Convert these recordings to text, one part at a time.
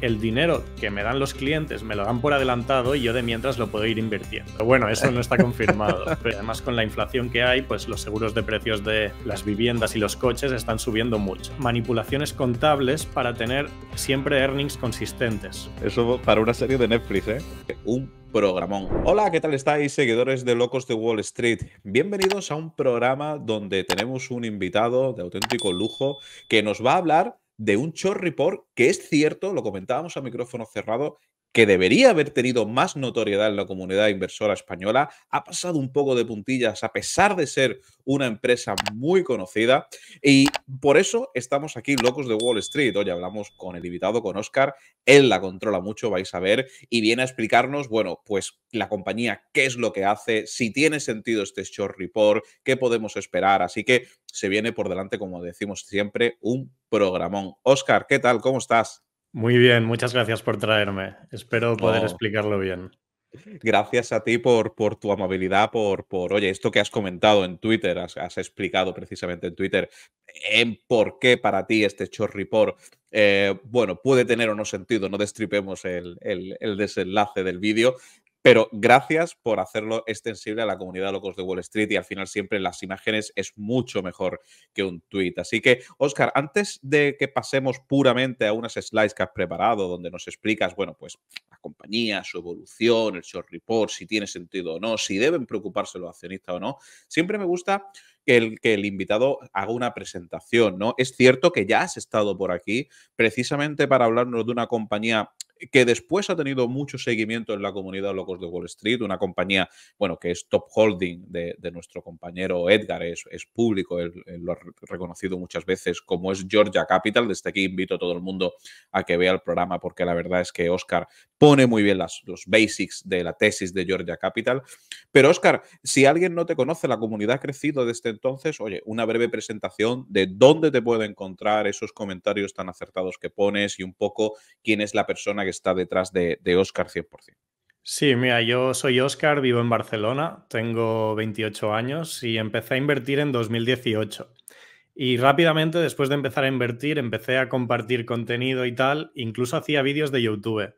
el dinero que me dan los clientes me lo dan por adelantado y yo de mientras lo puedo ir invirtiendo. Bueno, eso no está confirmado, pero además con la inflación que hay, pues los seguros de precios de las viviendas y los coches están subiendo mucho. Manipulaciones contables para tener siempre earnings consistentes. Eso para una serie de Netflix, ¿eh? Un programón. Hola, ¿qué tal estáis, seguidores de Locos de Wall Street? Bienvenidos a un programa donde tenemos un invitado de auténtico lujo que nos va a hablar de un short report que es cierto, lo comentábamos a micrófono cerrado, que debería haber tenido más notoriedad en la comunidad inversora española. Ha pasado un poco de puntillas a pesar de ser una empresa muy conocida y por eso estamos aquí, Locos de Wall Street. Hoy hablamos con el invitado, con Óscar. Él la controla mucho, vais a ver, y viene a explicarnos, bueno, pues la compañía, qué es lo que hace, si tiene sentido este short report, qué podemos esperar. Así que se viene por delante, como decimos siempre, un programón. Óscar, ¿qué tal? ¿Cómo estás? Muy bien, muchas gracias por traerme. Espero poder explicarlo bien. Gracias a ti por tu amabilidad, por oye, esto que has comentado en Twitter, has explicado precisamente en Twitter, en por qué para ti este short report, bueno, puede tener o no sentido, no destripemos el desenlace del vídeo, pero gracias por hacerlo extensible a la comunidad Locos de Wall Street y al final siempre las imágenes es mucho mejor que un tweet. Así que, Óscar, antes de que pasemos puramente a unas slides que has preparado donde nos explicas, bueno, pues la compañía, su evolución, el short report, si tiene sentido o no, si deben preocuparse los accionistas o no, siempre me gusta que el invitado haga una presentación, ¿no? Es cierto que ya has estado por aquí precisamente para hablarnos de una compañía que después ha tenido mucho seguimiento en la comunidad Locos de Wall Street, una compañía, bueno, que es top holding de nuestro compañero Edgar, es público, él lo ha reconocido muchas veces, como es Georgia Capital. Desde aquí invito a todo el mundo a que vea el programa porque la verdad es que Óscar pone muy bien los basics de la tesis de Georgia Capital. Pero Óscar, si alguien no te conoce, la comunidad ha crecido desde entonces. Oye, una breve presentación de dónde te puede encontrar, esos comentarios tan acertados que pones y un poco quién es la persona que está detrás de Óscar 100%. Sí, mira, yo soy Óscar, vivo en Barcelona, tengo 28 años y empecé a invertir en 2018. Y rápidamente, después de empezar a invertir, empecé a compartir contenido y tal, incluso hacía vídeos de YouTube.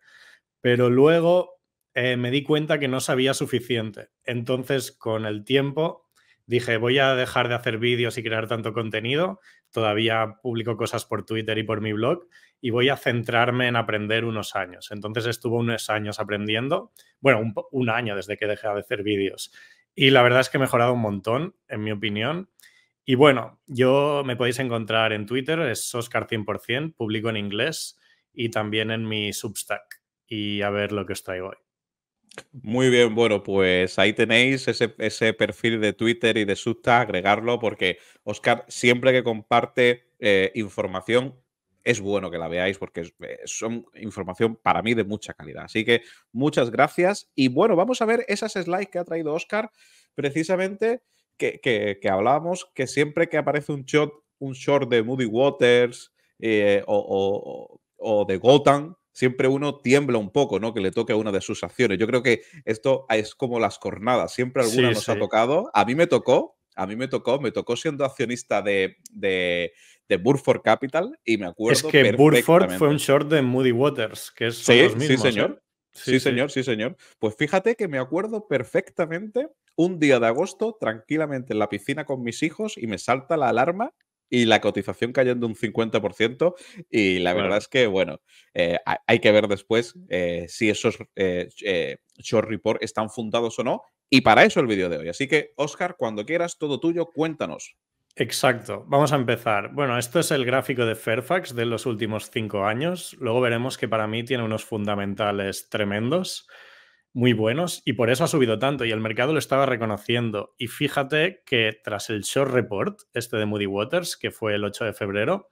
Pero luego me di cuenta que no sabía suficiente. Entonces, con el tiempo, dije, voy a dejar de hacer vídeos y crear tanto contenido. Todavía publico cosas por Twitter y por mi blog y voy a centrarme en aprender unos años. Entonces estuve unos años aprendiendo, bueno, un año desde que dejé de hacer vídeos. Y la verdad es que he mejorado un montón, en mi opinión. Y bueno, yo me podéis encontrar en Twitter, es oscar100%, publico en inglés y también en mi Substack. Y a ver lo que os traigo hoy. Muy bien, bueno, pues ahí tenéis ese perfil de Twitter y de Substack, agregarlo porque Óscar siempre que comparte información es bueno que la veáis porque son información para mí de mucha calidad. Así que muchas gracias y bueno, vamos a ver esas slides que ha traído Óscar precisamente que hablábamos, que siempre que aparece un short de Muddy Waters o de Gotham, siempre uno tiembla un poco, ¿no? Que le toque a una de sus acciones. Yo creo que esto es como las cornadas. Siempre alguna nos ha tocado. A mí me tocó siendo accionista de Burford Capital y me acuerdo perfectamente. Es que Burford fue un short de Muddy Waters, que es los mismos. Sí, señor. ¿Eh? Sí, señor. Pues fíjate que me acuerdo perfectamente un día de agosto, tranquilamente en la piscina con mis hijos y me salta la alarma y la cotización cayendo un 50% y la verdad es que, bueno, hay que ver después si esos short report están fundados o no y para eso el vídeo de hoy. Así que, Óscar, cuando quieras, todo tuyo, cuéntanos. Exacto. Vamos a empezar. Bueno, esto es el gráfico de Fairfax de los últimos 5 años. Luego veremos que para mí tiene unos fundamentales tremendos, muy buenos, y por eso ha subido tanto y el mercado lo estaba reconociendo. Y fíjate que tras el short report, este de Muddy Waters, que fue el 8 de febrero,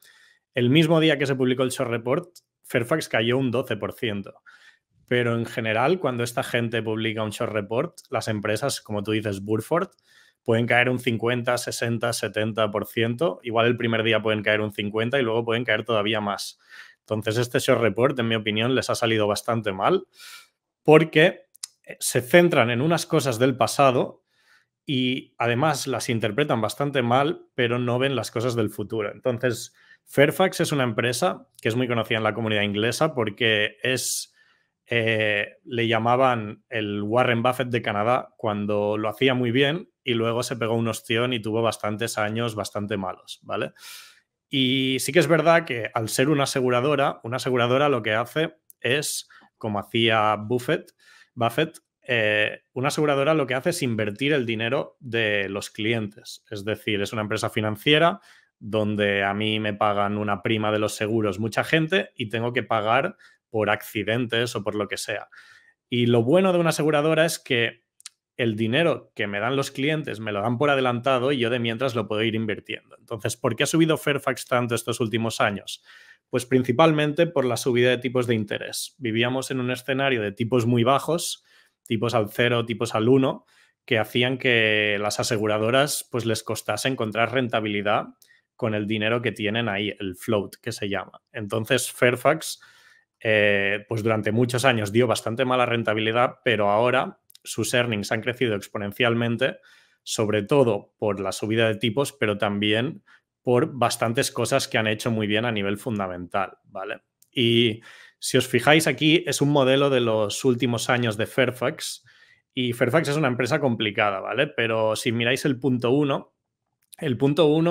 el mismo día que se publicó el short report, Fairfax cayó un 12%. Pero en general, cuando esta gente publica un short report, las empresas, como tú dices, Burford, pueden caer un 50, 60, 70%. Igual el primer día pueden caer un 50% y luego pueden caer todavía más. Entonces, este short report, en mi opinión, les ha salido bastante mal porque se centran en unas cosas del pasado y además las interpretan bastante mal, pero no ven las cosas del futuro. Entonces, Fairfax es una empresa que es muy conocida en la comunidad inglesa porque es, le llamaban el Warren Buffett de Canadá cuando lo hacía muy bien y luego se pegó un ostión y tuvo bastantes años bastante malos, ¿vale? Y sí que es verdad que al ser una aseguradora lo que hace es, como hacía Buffett, una aseguradora lo que hace es invertir el dinero de los clientes. Es decir, es una empresa financiera donde a mí me pagan una prima de los seguros mucha gente y tengo que pagar por accidentes o por lo que sea. Y lo bueno de una aseguradora es que el dinero que me dan los clientes me lo dan por adelantado y yo de mientras lo puedo ir invirtiendo. Entonces, ¿por qué ha subido Fairfax tanto estos últimos años? Pues principalmente por la subida de tipos de interés. Vivíamos en un escenario de tipos muy bajos, tipos al 0, tipos al 1, que hacían que las aseguradoras pues les costase encontrar rentabilidad con el dinero que tienen ahí, el float que se llama. Entonces Fairfax pues durante muchos años dio bastante mala rentabilidad, pero ahora sus earnings han crecido exponencialmente, sobre todo por la subida de tipos, pero también por bastantes cosas que han hecho muy bien a nivel fundamental, ¿vale? Y si os fijáis aquí, es un modelo de los últimos años de Fairfax y Fairfax es una empresa complicada, ¿vale? Pero si miráis el punto uno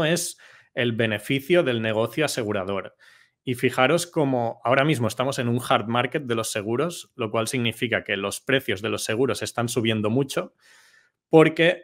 es el beneficio del negocio asegurador. Y fijaros como ahora mismo estamos en un hard market de los seguros, lo cual significa que los precios de los seguros están subiendo mucho porque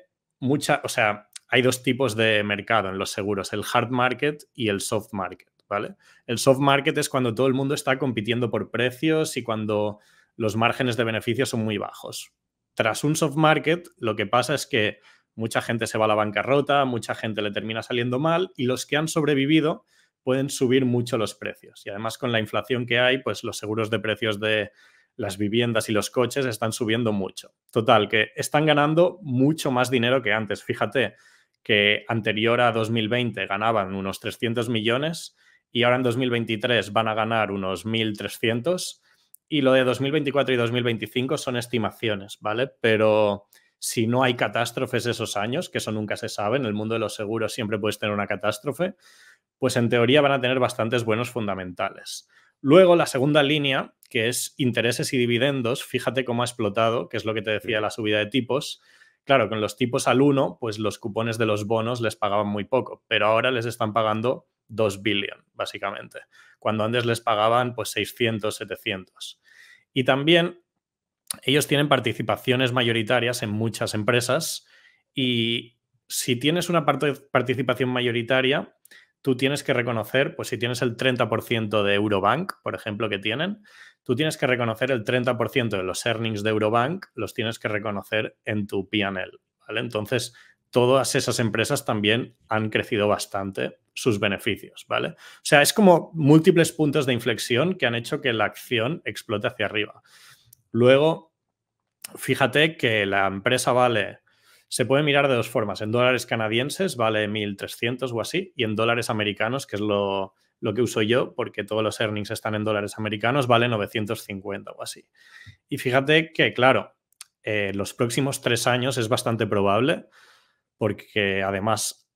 hay dos tipos de mercado en los seguros, el hard market y el soft market, ¿vale? El soft market es cuando todo el mundo está compitiendo por precios y cuando los márgenes de beneficio son muy bajos. Tras un soft market, lo que pasa es que mucha gente se va a la bancarrota, mucha gente le termina saliendo mal y los que han sobrevivido pueden subir mucho los precios. Y además con la inflación que hay, pues los seguros de precios de las viviendas y los coches están subiendo mucho. Total, que están ganando mucho más dinero que antes. Fíjate que anterior a 2020 ganaban unos 300 millones y ahora en 2023 van a ganar unos 1.300 y lo de 2024 y 2025 son estimaciones, ¿vale? Pero si no hay catástrofes esos años, que eso nunca se sabe, en el mundo de los seguros siempre puedes tener una catástrofe, pues en teoría van a tener bastantes buenos fundamentales. Luego la segunda línea, que es intereses y dividendos, fíjate cómo ha explotado, que es lo que te decía la subida de tipos. Claro, con los tipos al 1, pues los cupones de los bonos les pagaban muy poco, pero ahora les están pagando 2 billion, básicamente, cuando antes les pagaban pues 600, 700. Y también ellos tienen participaciones mayoritarias en muchas empresas y si tienes una participación mayoritaria, tú tienes que reconocer, pues si tienes el 30% de Eurobank, por ejemplo, que tienen, tú tienes que reconocer el 30% de los earnings de Eurobank, los tienes que reconocer en tu P&L, ¿vale? Entonces, todas esas empresas también han crecido bastante sus beneficios, ¿vale? O sea, es como múltiples puntos de inflexión que han hecho que la acción explote hacia arriba. Luego, fíjate que la empresa vale... Se puede mirar de dos formas. En dólares canadienses vale 1.300 o así y en dólares americanos, que es lo que uso yo porque todos los earnings están en dólares americanos, vale 950 o así. Y fíjate que, claro, los próximos 3 años es bastante probable porque además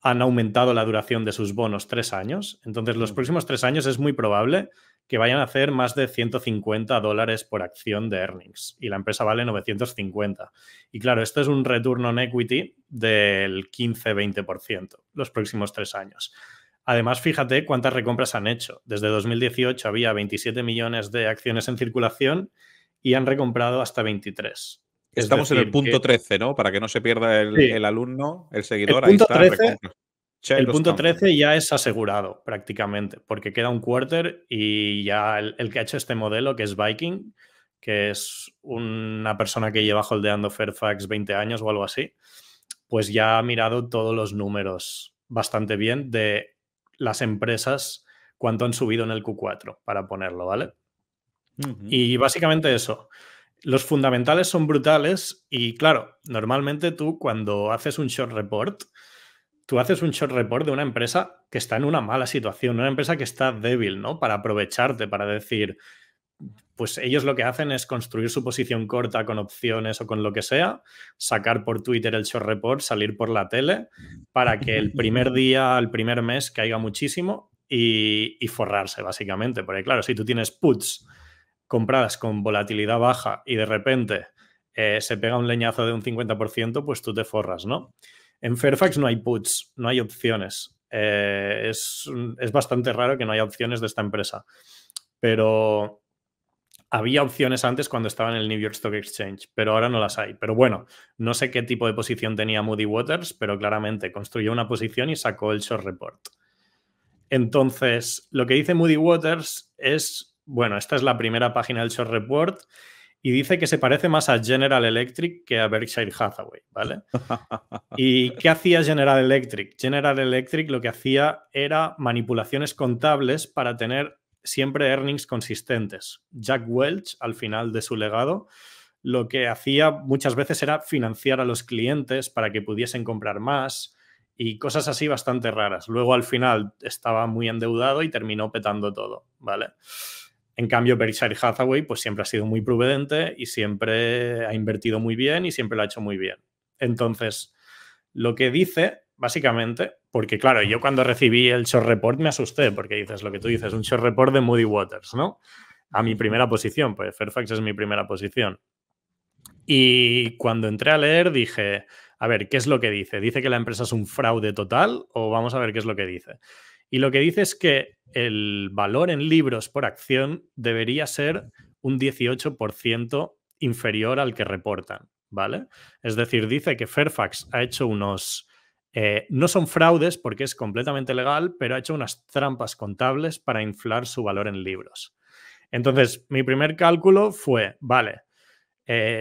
han aumentado la duración de sus bonos 3 años. Entonces, los próximos 3 años es muy probable que vayan a hacer más de 150 dólares por acción de earnings y la empresa vale 950. Y claro, esto es un return on equity del 15-20% los próximos 3 años. Además, fíjate cuántas recompras han hecho. Desde 2018 había 27 millones de acciones en circulación y han recomprado hasta 23. Estamos en el punto 13, ¿no? Para que no se pierda el alumno, el seguidor. El punto ahí está, 13. El punto 13 ya es asegurado prácticamente porque queda un quarter y ya el que ha hecho este modelo, que es Viking, que es una persona que lleva holdeando Fairfax 20 años o algo así, pues ya ha mirado todos los números bastante bien de las empresas, cuánto han subido en el Q4 para ponerlo, ¿vale? Y básicamente eso. Los fundamentales son brutales y claro, normalmente tú cuando haces un short report... Tú haces un short report de una empresa que está en una mala situación, una empresa que está débil, ¿no? Para aprovecharte, para decir, pues ellos lo que hacen es construir su posición corta con opciones o con lo que sea, sacar por Twitter el short report, salir por la tele, para que el primer día, el primer mes caiga muchísimo y forrarse, básicamente. Porque, claro, si tú tienes puts compradas con volatilidad baja y de repente se pega un leñazo de un 50%, pues tú te forras, ¿no? En Fairfax no hay puts, no hay opciones. Es bastante raro que no haya opciones de esta empresa. Pero había opciones antes cuando estaba en el New York Stock Exchange, pero ahora no las hay. Pero bueno, no sé qué tipo de posición tenía Muddy Waters, pero claramente construyó una posición y sacó el short report. Entonces, lo que dice Muddy Waters es, bueno, esta es la primera página del short report y dice que se parece más a General Electric que a Berkshire Hathaway, ¿vale? ¿Y qué hacía General Electric? General Electric lo que hacía era manipulaciones contables para tener siempre earnings consistentes. Jack Welch, al final de su legado, lo que hacía muchas veces era financiar a los clientes para que pudiesen comprar más y cosas así bastante raras. Luego, al final, estaba muy endeudado y terminó petando todo, ¿vale? En cambio, Berkshire Hathaway pues siempre ha sido muy prudente y siempre ha invertido muy bien y siempre lo ha hecho muy bien. Entonces, lo que dice, básicamente, porque claro, yo cuando recibí el short report me asusté, porque dices lo que tú dices, un short report de Muddy Waters, ¿no? A mi primera posición, pues Fairfax es mi primera posición. Y cuando entré a leer dije, a ver, ¿qué es lo que dice? ¿Dice que la empresa es un fraude total o vamos a ver qué es lo que dice? Y lo que dice es que el valor en libros por acción debería ser un 18% inferior al que reportan, ¿vale? Es decir, dice que Fairfax ha hecho unos... no son fraudes porque es completamente legal, pero ha hecho unas trampas contables para inflar su valor en libros. Entonces, mi primer cálculo fue, vale,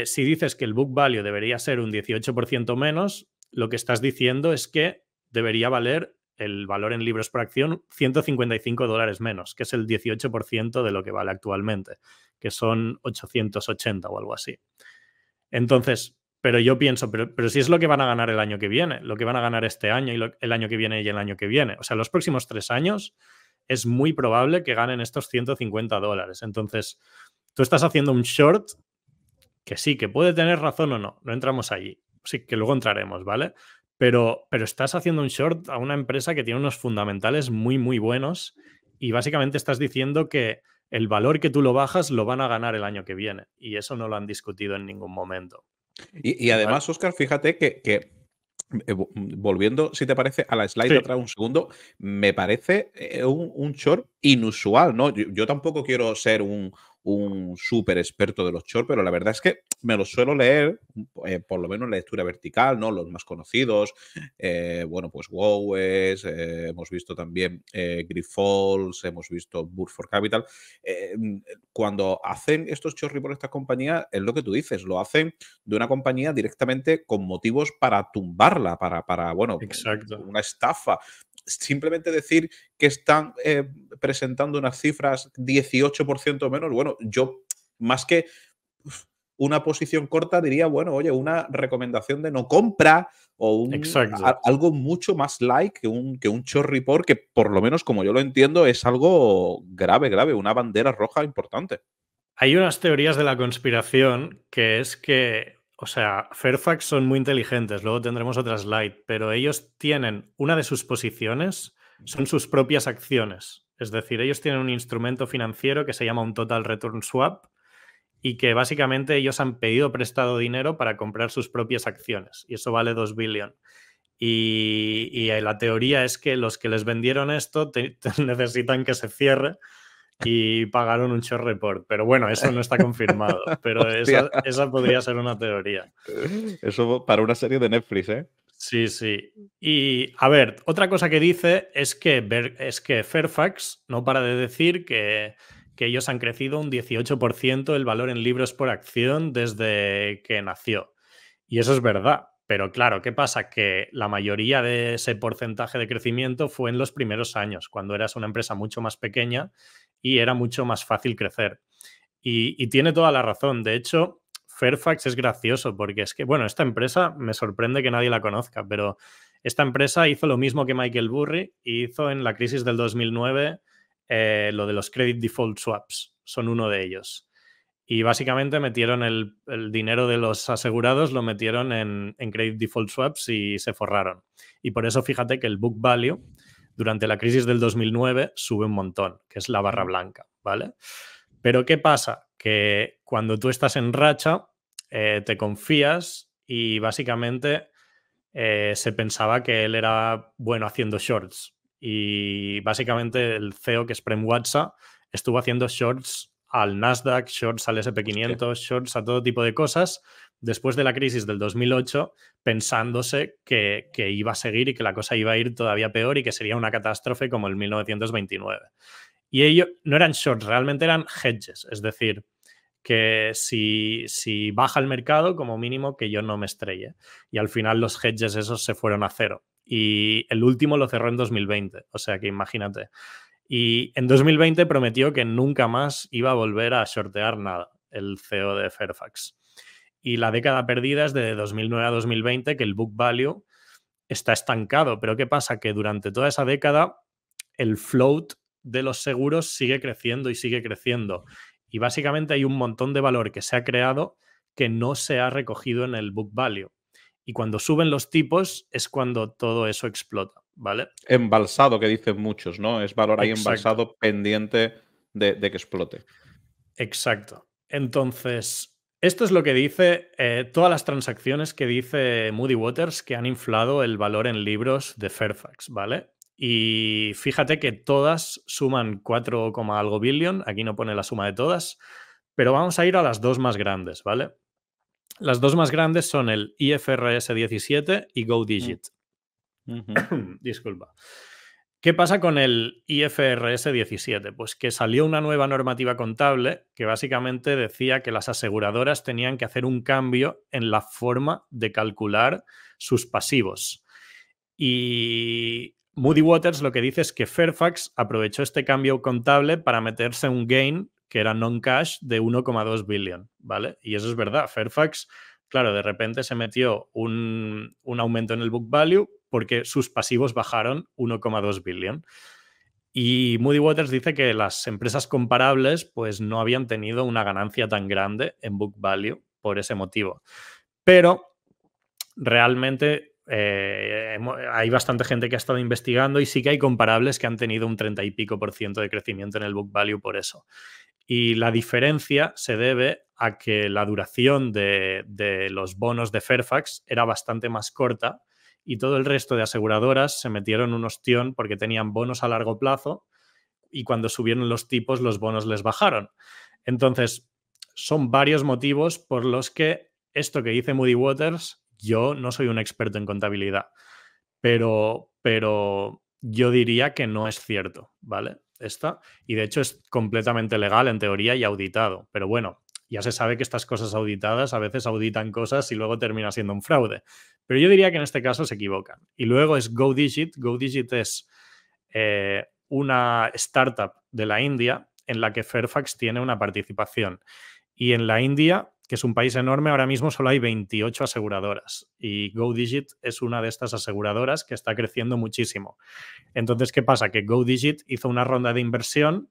si dices que el book value debería ser un 18% menos, lo que estás diciendo es que debería valer el valor en libros por acción $155 menos, que es el 18% de lo que vale actualmente, que son 880 o algo así. Entonces... Pero yo pienso, pero si es lo que van a ganar el año que viene, lo que van a ganar este año y el año que viene y el año que viene. O sea, los próximos 3 años es muy probable que ganen estos $150. Entonces, tú estás haciendo un short que sí, que puede tener razón o no. No entramos allí. Sí, que luego entraremos, ¿vale? Pero estás haciendo un short a una empresa que tiene unos fundamentales muy, muy buenos y básicamente estás diciendo que el valor que tú lo bajas lo van a ganar el año que viene. Y eso no lo han discutido en ningún momento. Y además, Óscar, fíjate que volviendo, si te parece, a la slide de atrás un segundo, me parece un short inusual, ¿no? Yo tampoco quiero ser un súper experto de los shorts, pero la verdad es que me los suelo leer, por lo menos en lectura vertical, ¿no? Los más conocidos, bueno, pues Wow, hemos visto también Grifols, hemos visto Burford Capital. Cuando hacen estos shorts por estas compañías, es lo que tú dices, lo hacen de una compañía directamente con motivos para tumbarla, para bueno, exacto, una estafa. Simplemente decir que están presentando unas cifras 18% menos, bueno, yo más que una posición corta diría, bueno, oye, una recomendación de no compra o algo mucho más light que un short report, que por lo menos como yo lo entiendo es algo grave, grave, una bandera roja importante. Hay unas teorías de la conspiración que es que, o sea, Fairfax son muy inteligentes, luego tendremos otra slide, pero ellos tienen una de sus posiciones, son sus propias acciones. Es decir, ellos tienen un instrumento financiero que se llama un total return swap y que básicamente ellos han pedido prestado dinero para comprar sus propias acciones y eso vale 2 billion. Y la teoría es que los que les vendieron esto necesitan que se cierre y pagaron un short report. Pero bueno, eso no está confirmado. Pero esa podría ser una teoría. Eso para una serie de Netflix, ¿eh? Sí, sí. Y a ver, otra cosa que dice es que Fairfax no para de decir que ellos han crecido un 18% el valor en libros por acción desde que nació. Y eso es verdad. Pero claro, ¿qué pasa? Que la mayoría de ese porcentaje de crecimiento fue en los primeros años, cuando eras una empresa mucho más pequeña y era mucho más fácil crecer. Y tiene toda la razón. De hecho, Fairfax es gracioso porque es que, bueno, esta empresa me sorprende que nadie la conozca, pero esta empresa hizo lo mismo que Michael Burry y hizo en la crisis del 2009 lo de los credit default swaps. Son uno de ellos. Y básicamente metieron el dinero de los asegurados, lo metieron en credit default swaps y se forraron. Y por eso fíjate que el book value durante la crisis del 2009 sube un montón, que es la barra blanca, ¿vale? Pero ¿qué pasa? Que cuando tú estás en racha, te confías y básicamente se pensaba que él era bueno haciendo shorts. Y básicamente el CEO, que es Prem Watsa, estuvo haciendo shorts al Nasdaq, shorts al SP500, shorts a todo tipo de cosas después de la crisis del 2008, pensándose que iba a seguir y que la cosa iba a ir todavía peor y que sería una catástrofe como el 1929. Y ellos no eran shorts, realmente eran hedges, es decir, que si baja el mercado, como mínimo que yo no me estrelle. Y al final los hedges esos se fueron a cero. Y el último lo cerró en 2020, o sea que imagínate. Y en 2020 prometió que nunca más iba a volver a shortear nada el CEO de Fairfax. Y la década perdida es de 2009 a 2020, que el book value está estancado. Pero ¿qué pasa? Que durante toda esa década el float de los seguros sigue creciendo y sigue creciendo. Y básicamente hay un montón de valor que se ha creado que no se ha recogido en el book value. Y cuando suben los tipos es cuando todo eso explota, ¿vale? Embalsado, que dicen muchos, ¿no? Es valor ahí embalsado pendiente de que explote. Exacto. Entonces, esto es lo que dice todas las transacciones que dice Muddy Waters que han inflado el valor en libros de Fairfax, ¿vale? Y fíjate que todas suman 4, algo billion. Aquí no pone la suma de todas, pero vamos a ir a las dos más grandes, ¿vale? Las dos más grandes son el IFRS 17 y GoDigit. Disculpa. ¿Qué pasa con el IFRS 17? Pues que salió una nueva normativa contable que básicamente decía que las aseguradoras tenían que hacer un cambio en la forma de calcular sus pasivos. Y Muddy Waters lo que dice es que Fairfax aprovechó este cambio contable para meterse un gain que era non-cash de 1,2 billion, ¿vale? Y eso es verdad. Fairfax, claro, de repente se metió un aumento en el book value porque sus pasivos bajaron 1,2 billion. Y Muddy Waters dice que las empresas comparables pues no habían tenido una ganancia tan grande en book value por ese motivo. Pero realmente hay bastante gente que ha estado investigando y sí que hay comparables que han tenido un 30 y pico % de crecimiento en el book value por eso. Y la diferencia se debe a que la duración de los bonos de Fairfax era bastante más corta y todo el resto de aseguradoras se metieron un ostión porque tenían bonos a largo plazo y cuando subieron los tipos los bonos les bajaron. Entonces, son varios motivos por los que esto que dice Muddy Waters... Yo no soy un experto en contabilidad, pero yo diría que no es cierto, ¿vale? Y de hecho es completamente legal en teoría y auditado. Pero bueno, ya se sabe que estas cosas auditadas a veces auditan cosas y luego termina siendo un fraude. Pero yo diría que en este caso se equivocan. Y luego es GoDigit. GoDigit es una startup de la India en la que Fairfax tiene una participación. Y en la India, que es un país enorme, ahora mismo solo hay 28 aseguradoras y GoDigit es una de estas aseguradoras que está creciendo muchísimo. Entonces, ¿qué pasa? Que GoDigit hizo una ronda de inversión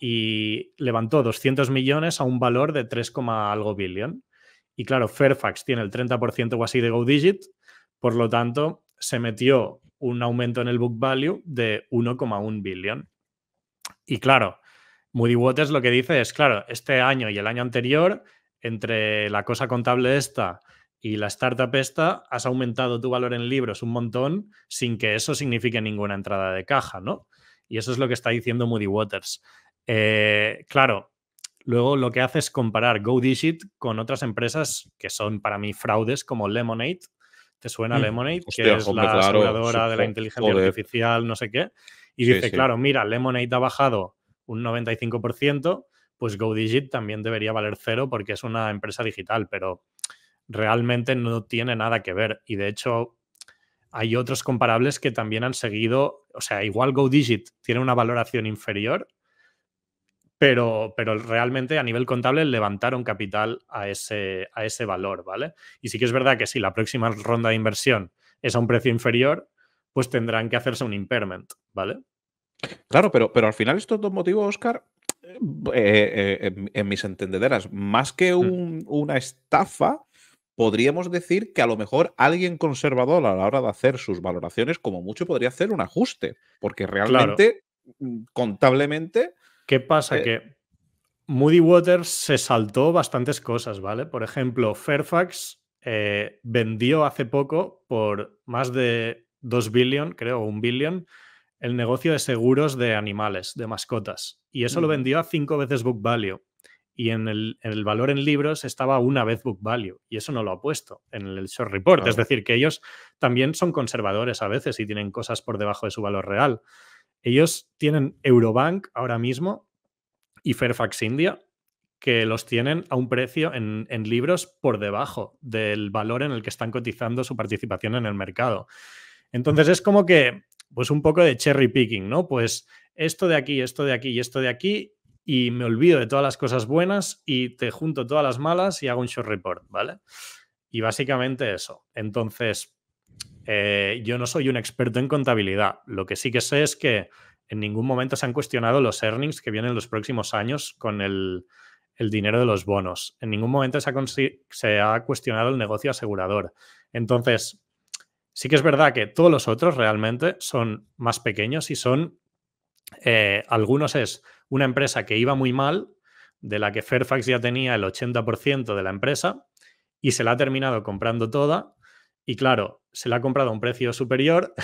y levantó 200 millones a un valor de 3,algo billion. Y claro, Fairfax tiene el 30% o así de GoDigit, por lo tanto, se metió un aumento en el book value de 1,1 billion. Y claro, Muddy Waters lo que dice es, claro, este año y el año anterior, entre la cosa contable esta y la startup esta, has aumentado tu valor en libros un montón sin que eso signifique ninguna entrada de caja, ¿no? Y eso es lo que está diciendo Muddy Waters. Claro, luego lo que hace es comparar GoDigit con otras empresas que son para mí fraudes como Lemonade. ¿Te suena Lemonade? Hostia, que es la aseguradora de la inteligencia artificial, no sé qué. Y sí, dice, claro, mira, Lemonade ha bajado un 95%, pues GoDigit también debería valer cero porque es una empresa digital, pero realmente no tiene nada que ver. Y de hecho hay otros comparables que también han seguido, o sea, igual GoDigit tiene una valoración inferior, pero realmente a nivel contable levantaron capital a ese valor, ¿vale? Y sí que es verdad que si la próxima ronda de inversión es a un precio inferior, pues tendrán que hacerse un impairment, ¿vale? Claro, pero al final estos dos motivos, Óscar, en mis entendederas, más que una estafa, podríamos decir que a lo mejor alguien conservador a la hora de hacer sus valoraciones, como mucho, podría hacer un ajuste, porque realmente, claro, contablemente... ¿Qué pasa? Que Muddy Waters se saltó bastantes cosas, ¿vale? Por ejemplo, Fairfax vendió hace poco por más de 2 billion, creo, 1 billion, el negocio de seguros de animales, de mascotas. Y eso lo vendió a 5 veces book value. Y en el valor en libros estaba una vez book value. Y eso no lo ha puesto en el short report. Claro. Es decir, que ellos también son conservadores a veces y tienen cosas por debajo de su valor real. Ellos tienen Eurobank ahora mismo y Fairfax India, que los tienen a un precio en libros por debajo del valor en el que están cotizando su participación en el mercado. Entonces es como que, pues un poco de cherry picking, ¿no? Pues esto de aquí, esto de aquí y esto de aquí, y me olvido de todas las cosas buenas y te junto todas las malas y hago un short report, ¿vale? Y básicamente eso. Entonces, yo no soy un experto en contabilidad. Lo que sí que sé es que en ningún momento se han cuestionado los earnings que vienen los próximos años con el dinero de los bonos. En ningún momento se ha cuestionado el negocio asegurador. Entonces, sí que es verdad que todos los otros realmente son más pequeños y son... algunos es una empresa que iba muy mal, de la que Fairfax ya tenía el 80% de la empresa y se la ha terminado comprando toda y claro, se la ha comprado a un precio superior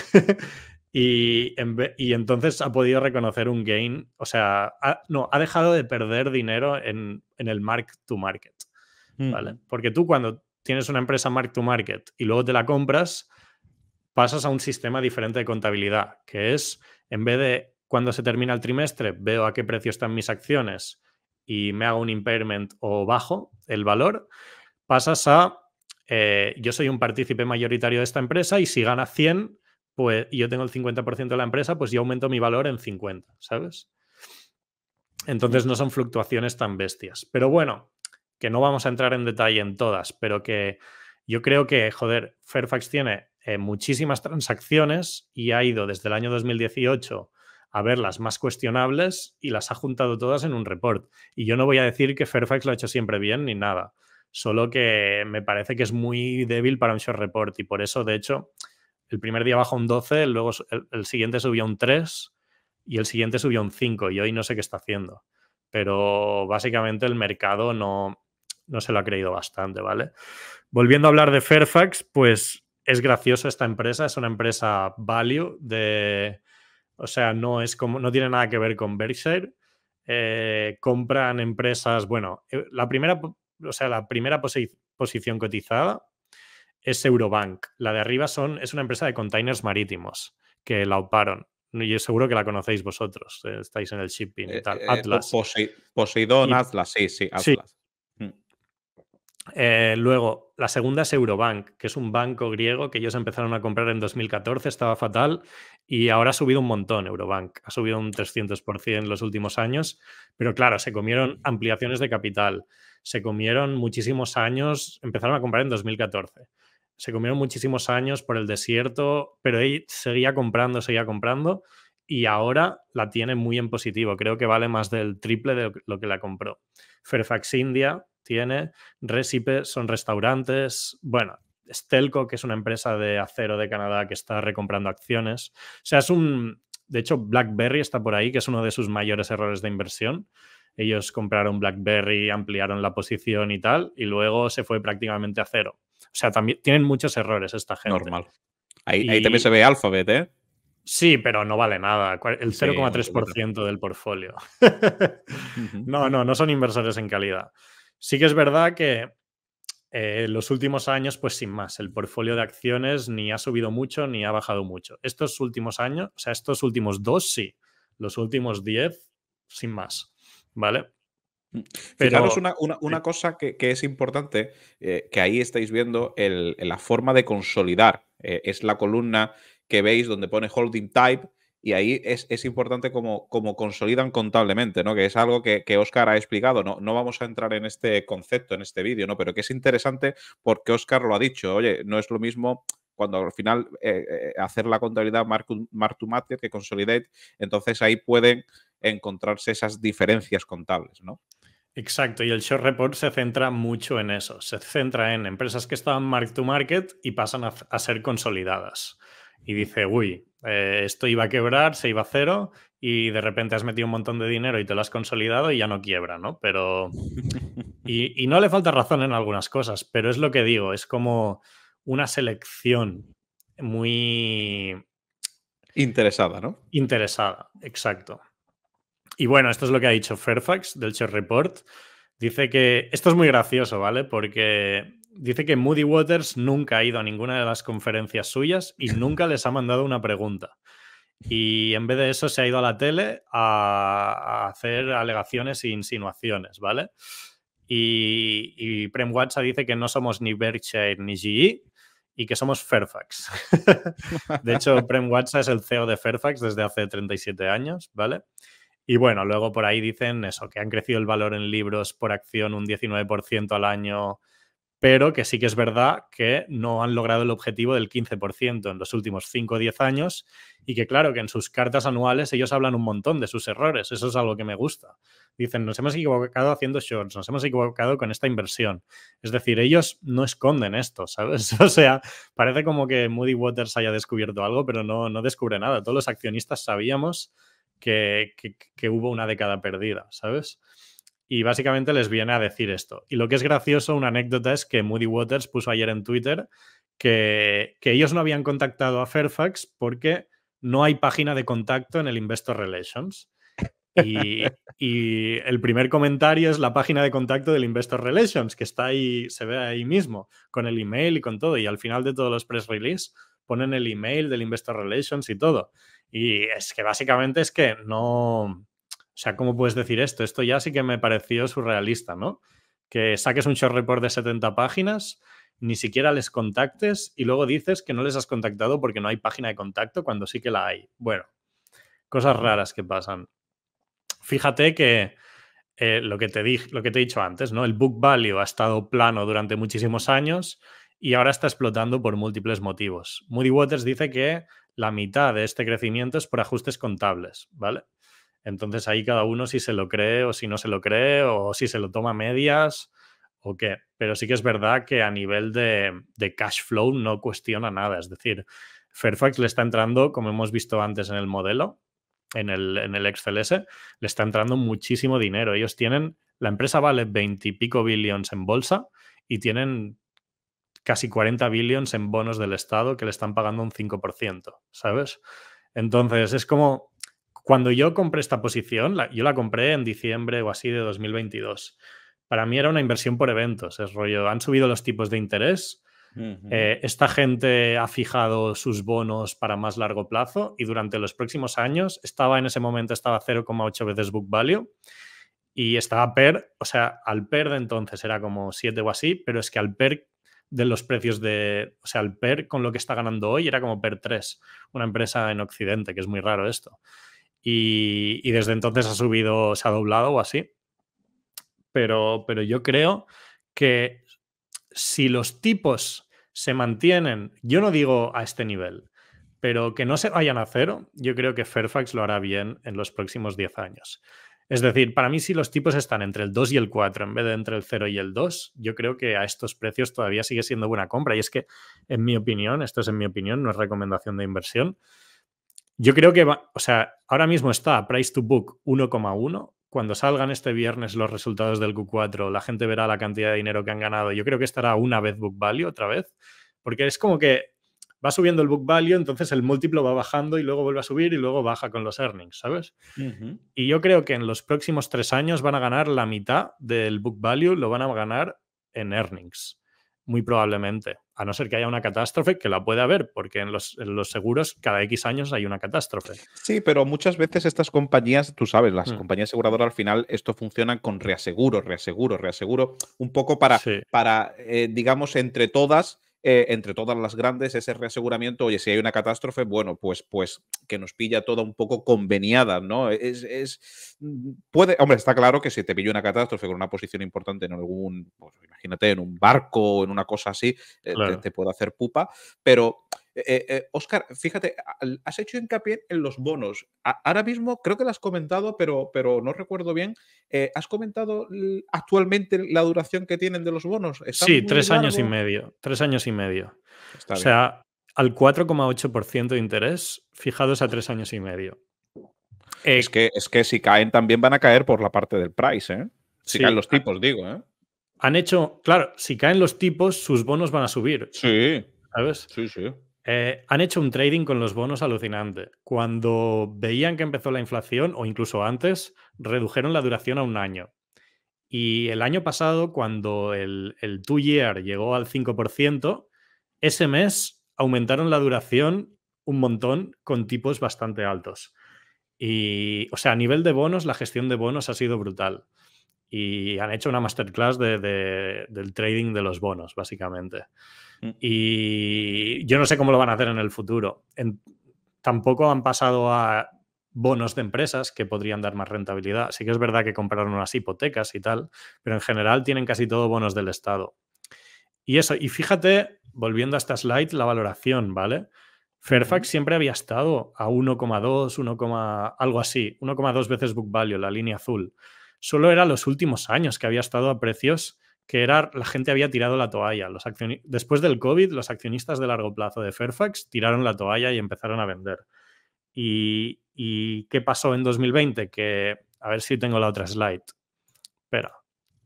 y entonces ha podido reconocer un gain, o sea, ha dejado de perder dinero en el mark to market, ¿vale? Porque tú cuando tienes una empresa mark to market y luego te la compras, pasas a un sistema diferente de contabilidad, que es, en vez de cuando se termina el trimestre, veo a qué precio están mis acciones y me hago un impairment o bajo el valor, pasas a yo soy un partícipe mayoritario de esta empresa y si gana 100 pues, y yo tengo el 50% de la empresa, pues yo aumento mi valor en 50, ¿sabes? Entonces no son fluctuaciones tan bestias. Pero bueno, que no vamos a entrar en detalle en todas, pero que yo creo que, joder, Fairfax tiene muchísimas transacciones y ha ido desde el año 2018... a ver las más cuestionables y las ha juntado todas en un report. Y yo no voy a decir que Fairfax lo ha hecho siempre bien ni nada, solo que me parece que es muy débil para un short report y por eso, de hecho, el primer día bajó un 12, luego el siguiente subió un 3 y el siguiente subió un 5 y hoy no sé qué está haciendo. Pero básicamente el mercado no se lo ha creído bastante, ¿vale? Volviendo a hablar de Fairfax, pues es gracioso esta empresa, es una empresa value de... O sea, no tiene nada que ver con Berkshire. Compran empresas... Bueno, la primera posición cotizada es Eurobank. La de arriba es una empresa de containers marítimos que la auparon. Yo seguro que la conocéis vosotros. Estáis en el shipping y tal. Atlas. Poseidón, Atlas. Sí, Atlas. Sí. Luego, la segunda es Eurobank, que es un banco griego que ellos empezaron a comprar en 2014, estaba fatal y ahora ha subido un montón. Eurobank ha subido un 300% en los últimos años, pero claro, se comieron ampliaciones de capital, se comieron muchísimos años, empezaron a comprar en 2014, se comieron muchísimos años por el desierto, pero él seguía comprando y ahora la tiene muy en positivo, creo que vale más del triple de lo que la compró. Fairfax India tiene, Recipe son restaurantes, bueno, Stelco, que es una empresa de acero de Canadá que está recomprando acciones. O sea, de hecho, BlackBerry está por ahí, que es uno de sus mayores errores de inversión. Ellos compraron BlackBerry, ampliaron la posición y tal, y luego se fue prácticamente a cero. O sea, también tienen muchos errores esta gente. Normal. Ahí también se ve Alphabet, ¿eh? Sí, pero no vale nada. El 0,3% del portfolio. No son inversores en calidad. Sí que es verdad que en los últimos años, pues sin más, el portfolio de acciones ni ha subido mucho ni ha bajado mucho. Estos últimos años, o sea, estos últimos 2 sí, los últimos 10 sin más, ¿vale? Pero, fijaros una cosa que es importante, que ahí estáis viendo la forma de consolidar. Es la columna que veis donde pone holding type. Y ahí es importante como consolidan contablemente, ¿no? Que es algo que Óscar ha explicado. No vamos a entrar en este concepto, en este vídeo, ¿no? Pero que es interesante porque Óscar lo ha dicho. Oye, no es lo mismo cuando al final hacer la contabilidad mark to market que consolidate. Entonces ahí pueden encontrarse esas diferencias contables, ¿no? Exacto, y el short report se centra mucho en eso. Se centra en empresas que estaban mark to market y pasan a ser consolidadas. Y dice, uy, esto iba a quebrar, se iba a cero y de repente has metido un montón de dinero y te lo has consolidado y ya no quiebra, ¿no? Pero... Y no le falta razón en algunas cosas, pero es lo que digo, es como una selección muy... Interesada, ¿no? Interesada, exacto. Y bueno, esto es lo que ha dicho Fairfax del Short Report. Dice que... Esto es muy gracioso, ¿vale? Porque dice que Muddy Waters nunca ha ido a ninguna de las conferencias suyas y nunca les ha mandado una pregunta. Y en vez de eso se ha ido a la tele a hacer alegaciones e insinuaciones, ¿vale? Y Prem Watsa dice que no somos ni Berkshire ni GE y que somos Fairfax. De hecho, Prem Watsa es el CEO de Fairfax desde hace 37 años, ¿vale? Y bueno, luego por ahí dicen eso, que han crecido el valor en libros por acción un 19% al año, pero que sí que es verdad que no han logrado el objetivo del 15% en los últimos 5 o 10 años y que claro, que en sus cartas anuales ellos hablan un montón de sus errores. Eso es algo que me gusta. Dicen, nos hemos equivocado haciendo shorts, nos hemos equivocado con esta inversión. Es decir, ellos no esconden esto, ¿sabes? O sea, parece como que Muddy Waters haya descubierto algo, pero no descubre nada. Todos los accionistas sabíamos que hubo una década perdida, ¿sabes? Y básicamente les viene a decir esto. Y lo que es gracioso, una anécdota, es que Muddy Waters puso ayer en Twitter que ellos no habían contactado a Fairfax porque no hay página de contacto en el Investor Relations. Y el primer comentario es la página de contacto del Investor Relations, que está ahí, se ve ahí mismo, con el email y con todo. Y al final de todos los press release ponen el email del Investor Relations y todo. Y es que básicamente es que no... O sea, ¿cómo puedes decir esto? Esto ya sí que me pareció surrealista, ¿no? Que saques un short report de 70 páginas, ni siquiera les contactes y luego dices que no les has contactado porque no hay página de contacto cuando sí que la hay. Bueno, cosas raras que pasan. Fíjate que lo que te he dicho antes, ¿no? El book value ha estado plano durante muchísimos años y ahora está explotando por múltiples motivos. Muddy Waters dice que la mitad de este crecimiento es por ajustes contables, ¿vale? Entonces ahí cada uno si se lo cree o si no se lo cree o si se lo toma a medias o qué. Pero sí que es verdad que a nivel de cash flow no cuestiona nada. Es decir, Fairfax le está entrando, como hemos visto antes en el modelo, en el XLS, le está entrando muchísimo dinero. Ellos tienen, la empresa vale 20 y pico billions en bolsa y tienen casi 40 billions en bonos del Estado que le están pagando un 5%, ¿sabes? Entonces es como... Cuando yo compré esta posición, yo la compré en diciembre o así de 2022. Para mí era una inversión por eventos. Es rollo, han subido los tipos de interés. Esta gente ha fijado sus bonos para más largo plazo y durante los próximos años en ese momento estaba 0,8 veces book value y estaba PER, o sea, al PER de entonces era como 7 o así, pero es que al PER de los precios de... O sea, al PER con lo que está ganando hoy era como PER 3, una empresa en Occidente, que es muy raro esto. Y desde entonces ha subido, se ha doblado o así. Pero yo creo que si los tipos se mantienen, yo no digo a este nivel, pero que no se vayan a cero, yo creo que Fairfax lo hará bien en los próximos 10 años. Es decir, para mí si los tipos están entre el 2 y el 4 en vez de entre el 0 y el 2, yo creo que a estos precios todavía sigue siendo buena compra. Y es que, en mi opinión, esto es en mi opinión, no es recomendación de inversión, yo creo que va, o sea, ahora mismo está price to book 1,1. Cuando salgan este viernes los resultados del Q4, la gente verá la cantidad de dinero que han ganado. Yo creo que estará una vez book value otra vez, porque es como que va subiendo el book value, entonces el múltiplo va bajando y luego vuelve a subir y luego baja con los earnings, ¿sabes? Y yo creo que en los próximos 3 años van a ganar la mitad del book value, lo van a ganar en earnings. Muy probablemente, a no ser que haya una catástrofe, que la puede haber, porque en los seguros cada X años hay una catástrofe. Sí, pero muchas veces estas compañías, tú sabes, las compañías aseguradoras al final esto funciona con reaseguro, un poco para digamos, entre todas las grandes, ese reaseguramiento, oye, si hay una catástrofe, bueno, pues que nos pilla toda un poco conveniada, ¿no? Hombre, está claro que si te pilla una catástrofe con una posición importante en algún, pues, imagínate, en un barco, en una cosa así, claro, te puede hacer pupa, pero Óscar, fíjate, has hecho hincapié en los bonos. Ahora mismo creo que lo has comentado, pero no recuerdo bien. ¿Has comentado actualmente la duración que tienen de los bonos? Sí, 3 años y medio. 3 años y medio. Está bien. O sea, al 4,8% de interés, fijados a 3 años y medio. Es que si caen también van a caer por la parte del price, ¿eh? Si caen los tipos, digo, ¿eh? Han hecho, claro, si caen los tipos, sus bonos van a subir. Sí. ¿Sabes? Sí, sí. Han hecho un trading con los bonos alucinante. Cuando veían que empezó la inflación, o incluso antes, redujeron la duración a 1 año. Y el año pasado, cuando el 2-year llegó al 5%, ese mes aumentaron la duración un montón con tipos bastante altos. Y, o sea, a nivel de bonos, la gestión de bonos ha sido brutal. Y han hecho una masterclass del trading de los bonos, básicamente. Y yo no sé cómo lo van a hacer en el futuro. Tampoco han pasado a bonos de empresas que podrían dar más rentabilidad. Sí que es verdad que compraron unas hipotecas y tal, pero en general tienen casi todo bonos del Estado. Y eso, y fíjate, volviendo a esta slide, la valoración, ¿vale? Fairfax siempre había estado a 1,2, algo así, 1,2 veces book value, la línea azul. Solo era los últimos años que había estado a precios que la gente había tirado la toalla. Después del COVID, los accionistas de largo plazo de Fairfax tiraron la toalla y empezaron a vender. ¿Y qué pasó en 2020? Que, a ver si tengo la otra slide. Espera,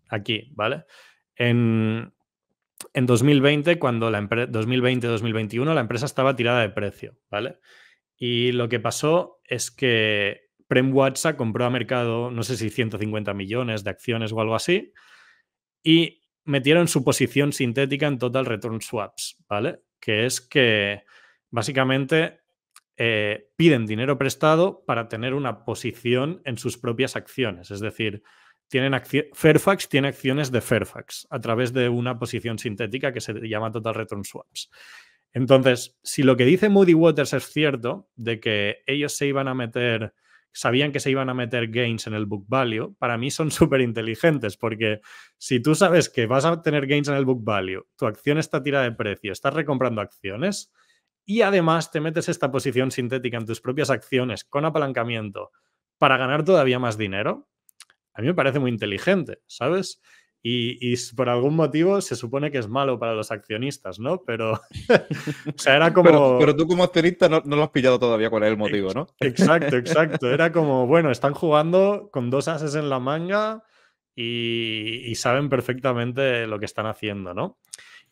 aquí, ¿vale? En 2020, 2020-2021, la empresa estaba tirada de precio, ¿vale? Y lo que pasó es que Prem Watsa compró a mercado, no sé si 150 millones de acciones o algo así, y metieron su posición sintética en Total Return Swaps, ¿vale? Que es que básicamente piden dinero prestado para tener una posición en sus propias acciones. Es decir, Fairfax tiene acciones de Fairfax a través de una posición sintética que se llama Total Return Swaps. Entonces, si lo que dice Muddy Waters es cierto, de que ellos sabían que se iban a meter gains en el book value, para mí son súper inteligentes, porque si tú sabes que vas a tener gains en el book value, tu acción está tirada de precio, estás recomprando acciones y además te metes esta posición sintética en tus propias acciones con apalancamiento para ganar todavía más dinero, a mí me parece muy inteligente, ¿sabes? Y por algún motivo se supone que es malo para los accionistas, ¿no? Pero, o sea, era como... Pero tú como accionista no lo has pillado todavía cuál es el motivo, ¿no? Exacto, exacto. Era como, bueno, están jugando con 2 ases en la manga y saben perfectamente lo que están haciendo, ¿no?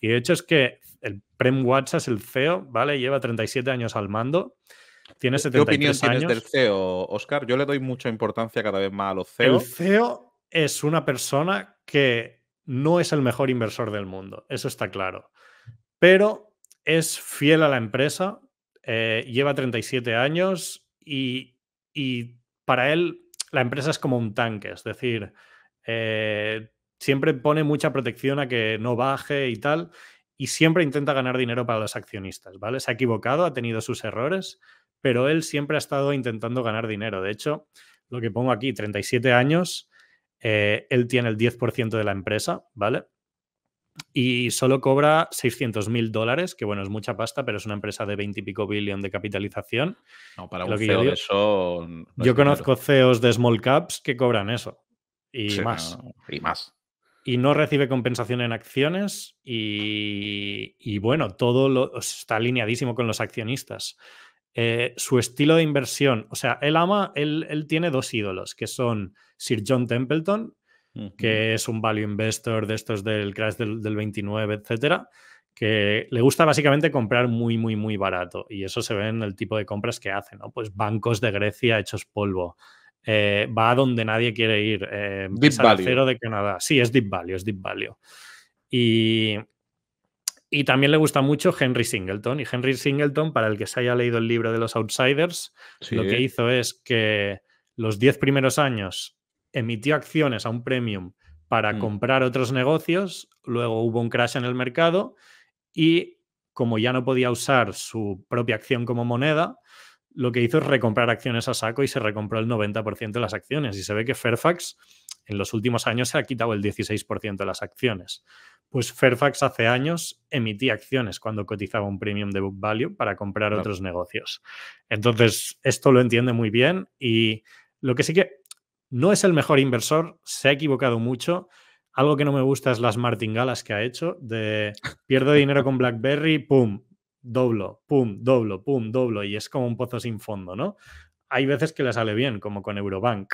Y de hecho es que el Prem Watsa es el CEO, ¿vale? Lleva 37 años al mando. Tiene 73 años. ¿Qué opinión tienes del CEO, Óscar? Yo le doy mucha importancia cada vez más a los CEOs. El CEO es una persona que no es el mejor inversor del mundo, eso está claro. Pero es fiel a la empresa, lleva 37 años y para él la empresa es como un tanque, es decir, siempre pone mucha protección a que no baje y tal, y siempre intenta ganar dinero para los accionistas, ¿vale? Se ha equivocado, ha tenido sus errores, pero él siempre ha estado intentando ganar dinero. De hecho, lo que pongo aquí, 37 años... él tiene el 10% de la empresa, ¿vale? Y solo cobra $600.000, que bueno, es mucha pasta, pero es una empresa de 20 y pico billón de capitalización. No, para un CEO de eso... Yo conozco CEOs de small caps que cobran eso. Y más. Y más. Y no recibe compensación en acciones y bueno, todo está alineadísimo con los accionistas. Su estilo de inversión, o sea, él tiene 2 ídolos, que son Sir John Templeton, que es un value investor de estos del crash del 29, etcétera, que le gusta básicamente comprar muy, muy, muy barato. Y eso se ve en el tipo de compras que hace, ¿no? Pues bancos de Grecia hechos polvo. Va a donde nadie quiere ir. Deep Value. Cero de Canadá. Sí, es Deep Value, es Deep Value. Y también le gusta mucho Henry Singleton. Y Henry Singleton, para el que se haya leído el libro de los Outsiders, sí, lo que hizo es que los 10 primeros años emitió acciones a un premium para comprar otros negocios. Luego hubo un crash en el mercado y como ya no podía usar su propia acción como moneda, lo que hizo es recomprar acciones a saco y se recompró el 90% de las acciones. Y se ve que Fairfax en los últimos años se ha quitado el 16% de las acciones. Pues Fairfax hace años emitía acciones cuando cotizaba un premium de book value para comprar otros negocios. Entonces, esto lo entiende muy bien y lo que sí que no es el mejor inversor, se ha equivocado mucho. Algo que no me gusta es las martingalas que ha hecho de pierdo dinero con BlackBerry, pum, doblo, pum, doblo, pum, doblo, y es como un pozo sin fondo, ¿no? Hay veces que le sale bien, como con Eurobank,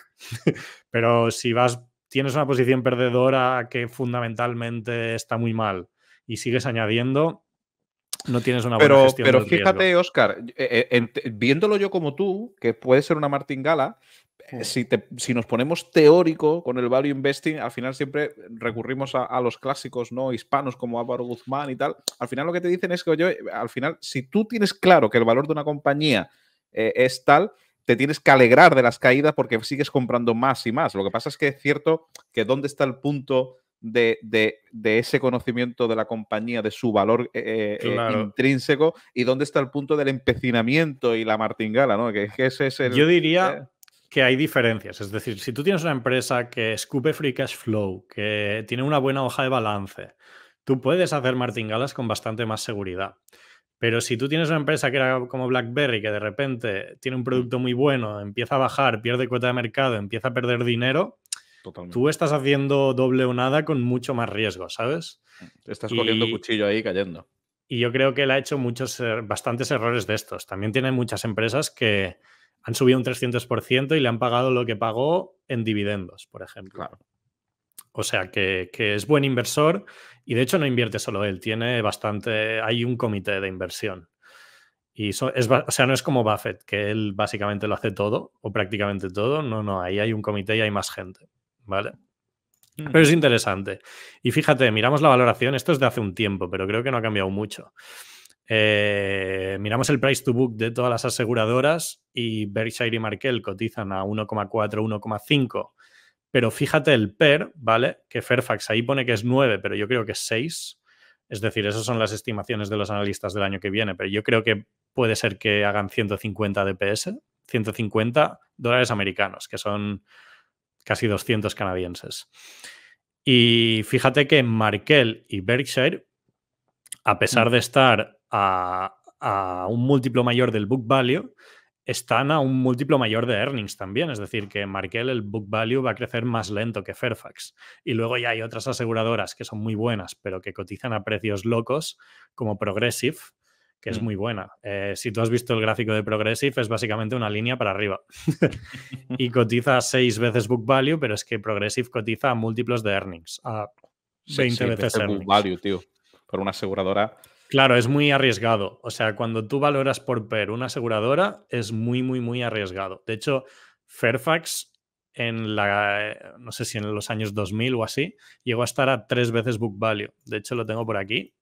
pero si vas... tienes una posición perdedora que fundamentalmente está muy mal y sigues añadiendo, no tienes una buena gestión del riesgo. Pero fíjate, Óscar, viéndolo yo como tú, que puede ser una martingala, si nos ponemos teórico con el value investing, al final siempre recurrimos a los clásicos no hispanos como Álvaro Guzmán y tal. Al final lo que te dicen es que, oye, al final, si tú tienes claro que el valor de una compañía es tal, te tienes que alegrar de las caídas porque sigues comprando más y más. Lo que pasa es que es cierto que dónde está el punto de ese conocimiento de la compañía, de su valor intrínseco, y dónde está el punto del empecinamiento y la martingala, ¿no? Que ese es el, yo diría que hay diferencias. Es decir, si tú tienes una empresa que escupe free cash flow, que tiene una buena hoja de balance, tú puedes hacer martingalas con bastante más seguridad. Pero si tú tienes una empresa que era como BlackBerry, que de repente tiene un producto muy bueno, empieza a bajar, pierde cuota de mercado, empieza a perder dinero, totalmente, tú estás haciendo doble o nada con mucho más riesgo, ¿sabes? Estás corriendo cuchillo ahí cayendo. Y yo creo que él ha hecho bastantes errores de estos. También tiene muchas empresas que han subido un 300% y le han pagado lo que pagó en dividendos, por ejemplo. Claro. O sea, que es buen inversor y de hecho no invierte solo él, tiene bastante, hay un comité de inversión. Y o sea, no es como Buffett, que él básicamente lo hace todo o prácticamente todo. No, no, ahí hay un comité y hay más gente, ¿vale? Pero es interesante. Y fíjate, miramos la valoración, esto es de hace un tiempo, pero creo que no ha cambiado mucho. Miramos el price to book de todas las aseguradoras y Berkshire y Markel cotizan a 1,4, 1,5. Pero fíjate el PER, ¿vale? Que Fairfax ahí pone que es 9, pero yo creo que es 6. Es decir, esas son las estimaciones de los analistas del año que viene, pero yo creo que puede ser que hagan 150 DPS, 150 dólares americanos, que son casi 200 canadienses. Y fíjate que Markel y Berkshire, a pesar de estar a un múltiplo mayor del book value, están a un múltiplo mayor de earnings también. Es decir, que Markel, el book value, va a crecer más lento que Fairfax. Y luego ya hay otras aseguradoras que son muy buenas, pero que cotizan a precios locos, como Progressive, que es muy buena. Si tú has visto el gráfico de Progressive, es básicamente una línea para arriba. Y cotiza 6 veces book value, pero es que Progressive cotiza a múltiplos de earnings, a 20 veces earnings. Book value, tío. Por una aseguradora... Claro, es muy arriesgado. O sea, cuando tú valoras por PER una aseguradora, es muy, muy, muy arriesgado. De hecho, Fairfax, no sé si en los años 2000 o así, llegó a estar a 3 veces book value. De hecho, lo tengo por aquí.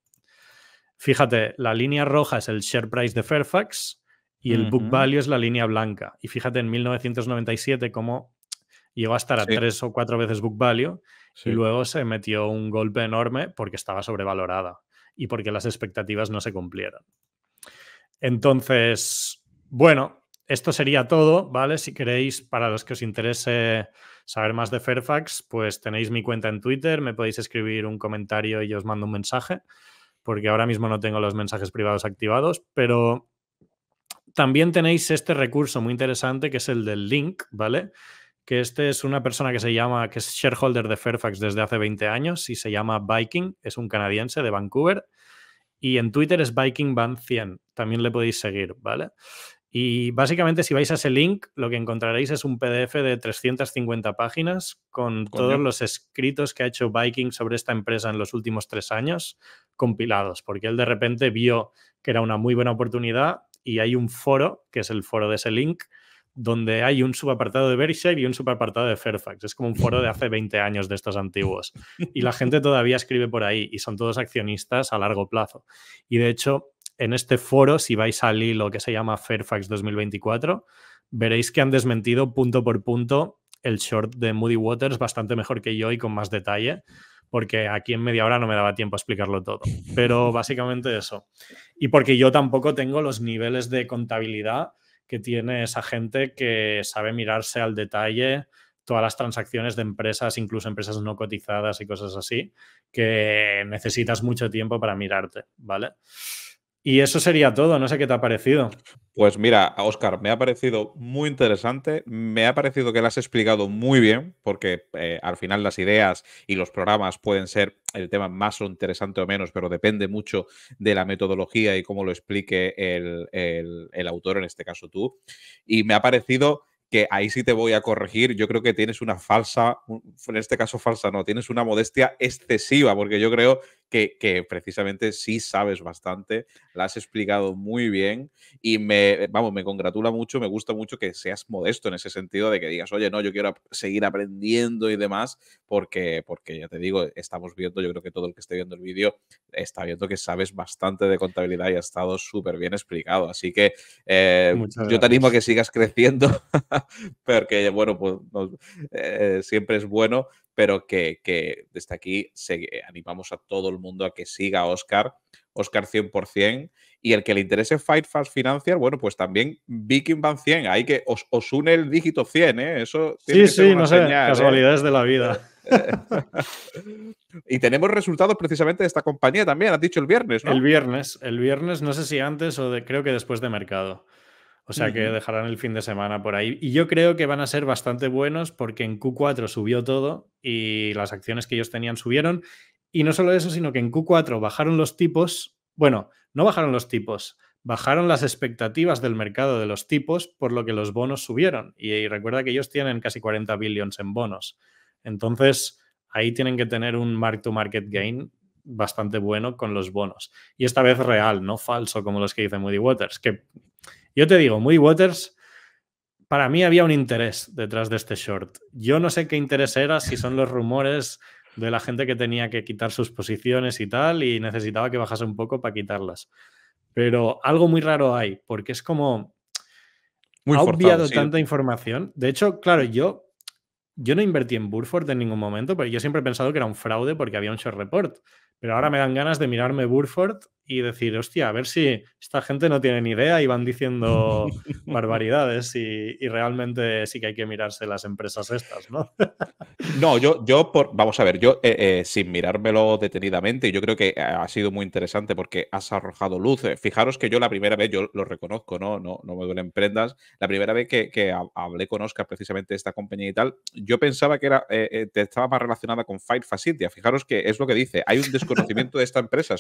Fíjate, la línea roja es el share price de Fairfax y el book value es la línea blanca. Y fíjate, en 1997 cómo llegó a estar a 3 o 4 veces book value y luego se metió un golpe enorme porque estaba sobrevalorada y porque las expectativas no se cumplieron. Entonces, bueno, esto sería todo, ¿vale? Si queréis, para los que os interese saber más de Fairfax, pues tenéis mi cuenta en Twitter, me podéis escribir un comentario y yo os mando un mensaje, porque ahora mismo no tengo los mensajes privados activados, pero también tenéis este recurso muy interesante que es el del link, ¿vale? Que este es una persona que es shareholder de Fairfax desde hace 20 años y se llama Viking, es un canadiense de Vancouver y en Twitter es VikingVan100, también le podéis seguir, ¿vale? Y básicamente si vais a ese link lo que encontraréis es un PDF de 350 páginas con todos los escritos que ha hecho Viking sobre esta empresa en los últimos 3 años compilados, porque él de repente vio que era una muy buena oportunidad y hay un foro, que es el foro de ese link, donde hay un subapartado de Berkshire y un subapartado de Fairfax. Es como un foro de hace 20 años de estos antiguos. Y la gente todavía escribe por ahí y son todos accionistas a largo plazo. Y de hecho, en este foro, si vais al hilo que se llama Fairfax 2024, veréis que han desmentido punto por punto el short de Muddy Waters bastante mejor que yo y con más detalle, porque aquí en media hora no me daba tiempo a explicarlo todo. Pero básicamente eso. Y porque yo tampoco tengo los niveles de contabilidad que tiene esa gente que sabe mirarse al detalle todas las transacciones de empresas, incluso empresas no cotizadas y cosas así, que necesitas mucho tiempo para mirarte, ¿vale? Y eso sería todo. No sé qué te ha parecido. Pues mira, Óscar, me ha parecido muy interesante. Me ha parecido que lo has explicado muy bien, porque al final las ideas y los programas pueden ser el tema más o interesante o menos, pero depende mucho de la metodología y cómo lo explique el autor, en este caso tú. Y me ha parecido que ahí sí te voy a corregir. Yo creo que tienes una falsa, en este caso falsa no, tienes una modestia excesiva, porque yo creo que precisamente sí sabes bastante, la has explicado muy bien y me congratula mucho, me gusta mucho que seas modesto en ese sentido, de que digas, oye, no, yo quiero seguir aprendiendo y demás, porque ya te digo, estamos viendo, yo creo que todo el que esté viendo el vídeo está viendo que sabes bastante de contabilidad y ha estado súper bien explicado. Así que yo te animo a que sigas creciendo. Porque, bueno, pues siempre es bueno, pero que desde aquí animamos a todo el mundo a que siga a Óscar, Óscar 100%, y el que le interese Fairfax Financial, bueno, pues también Viking Van 100, ahí que os une el dígito 100, ¿eh? Eso tiene que ser una señal, casualidades de la vida. Y tenemos resultados precisamente de esta compañía también, has dicho el viernes, ¿no? El viernes, no sé si antes o creo que después de mercado. O sea que dejarán el fin de semana por ahí. Y yo creo que van a ser bastante buenos porque en Q4 subió todo y las acciones que ellos tenían subieron. Y no solo eso, sino que en Q4 bajaron los tipos. Bueno, no bajaron los tipos, bajaron las expectativas del mercado de los tipos, por lo que los bonos subieron. Y recuerda que ellos tienen casi 40 billions en bonos. Entonces, ahí tienen que tener un mark-to-market gain bastante bueno con los bonos. Y esta vez real, no falso, como los que dice Muddy Waters, que... Yo te digo, Muddy Waters, para mí había un interés detrás de este short. Yo no sé qué interés era, si son los rumores de la gente que tenía que quitar sus posiciones y tal, y necesitaba que bajase un poco para quitarlas. Pero algo muy raro hay, porque es como... Muy ha obviado tanta información. De hecho, claro, yo no invertí en Burford en ningún momento, pero yo siempre he pensado que era un fraude porque había un short report. Pero ahora me dan ganas de mirarme Burford y decir, hostia, a ver si esta gente no tiene ni idea y van diciendo barbaridades y realmente sí que hay que mirarse las empresas estas, ¿no? No, vamos a ver, sin mirármelo detenidamente, yo creo que ha sido muy interesante porque has arrojado luz. Fijaros que yo la primera vez, yo lo reconozco, no me duelen prendas, la primera vez que hablé con Óscar precisamente de esta compañía y tal, yo pensaba que estaba más relacionada con Fairfax India. Fijaros que es lo que dice, hay un desconocimiento de esta empresa.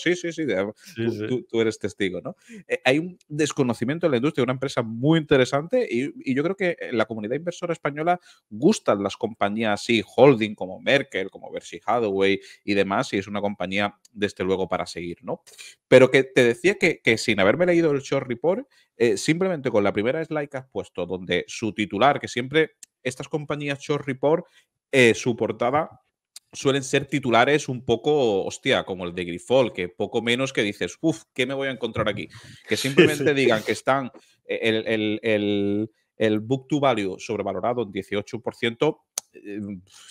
Sí. Tú eres testigo, ¿no? Hay un desconocimiento en la industria, una empresa muy interesante y yo creo que la comunidad inversora española gustan las compañías así, holding como Markel, como Berkshire Hathaway y demás, y es una compañía desde luego para seguir, ¿no? Pero que te decía que sin haberme leído el short report, simplemente con la primera slide que has puesto, donde su titular, que siempre estas compañías short report, su portada suelen ser titulares un poco, hostia, como el de Grifol, que poco menos que dices, uff, ¿qué me voy a encontrar aquí? Que simplemente digan que están el book to value sobrevalorado en 18%,